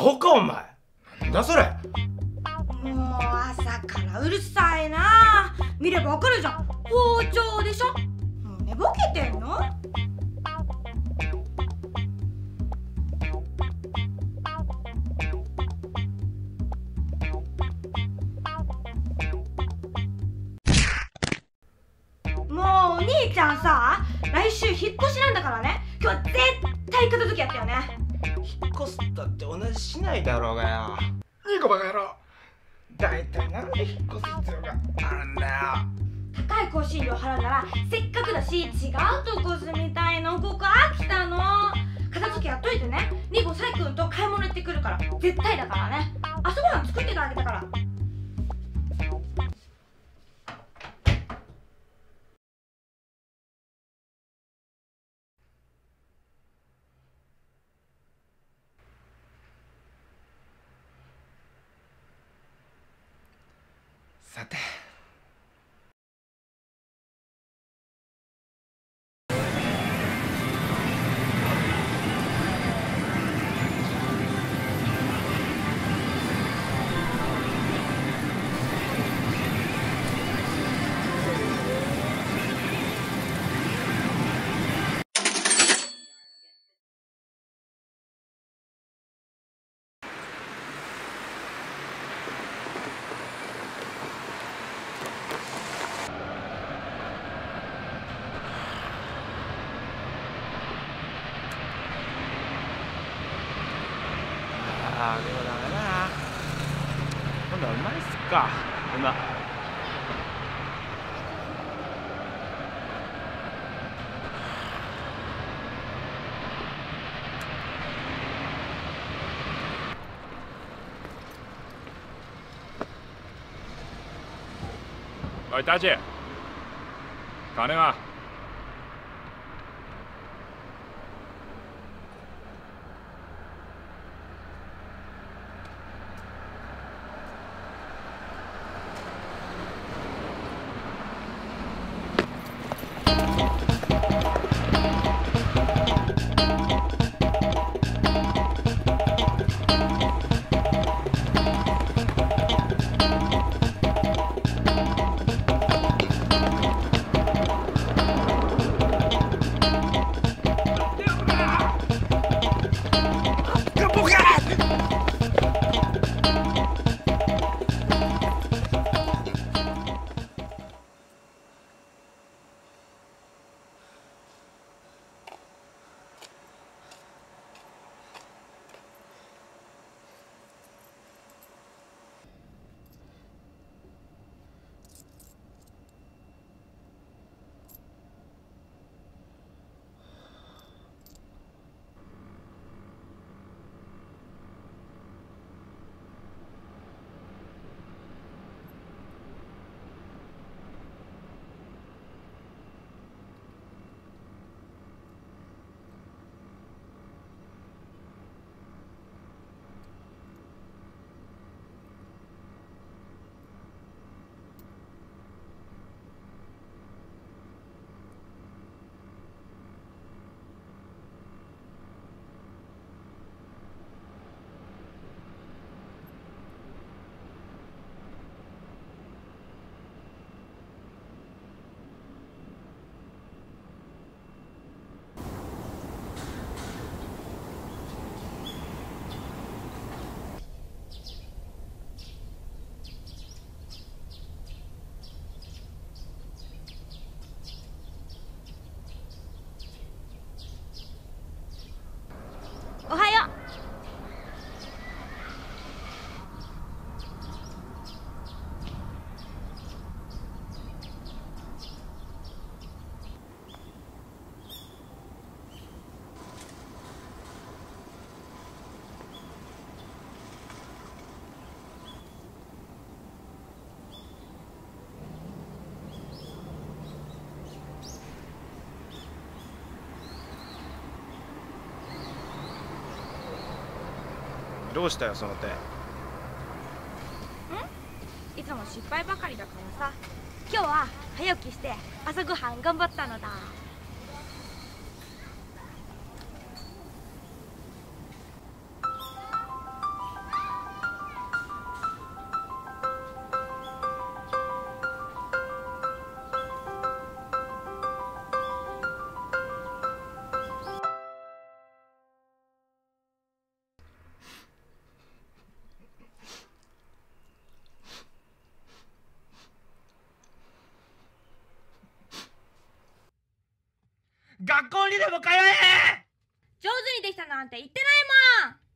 ホかお前。なんだそれ。もう朝からうるさいな。見ればわかるじゃん、包丁でしょ。もう寝ぼけてんの。もうお兄ちゃんさ、来週引っ越しなんだからね。今日は絶対片付けやったよね。引っ越すったって同じしないだろうがよ。いい子バカ野郎、だいたいなんで引っ越す必要があるんだよ。高い更新料払うならせっかくだし違うとこ住みたいの。ここ飽きたの。片付けやっといてね。ニコサイ君と買い物行ってくるから絶対だからね。朝ごはん作っててあげたから。さて、あーでもダメだな。今度はうまいっすか。うまっ。おいタチ、金は？どうしたよその手。ん？いつも失敗ばかりだからさ、今日は早起きして朝ごはん頑張ったのだ。学校にでも通え。上手にできたなんて言ってないもん。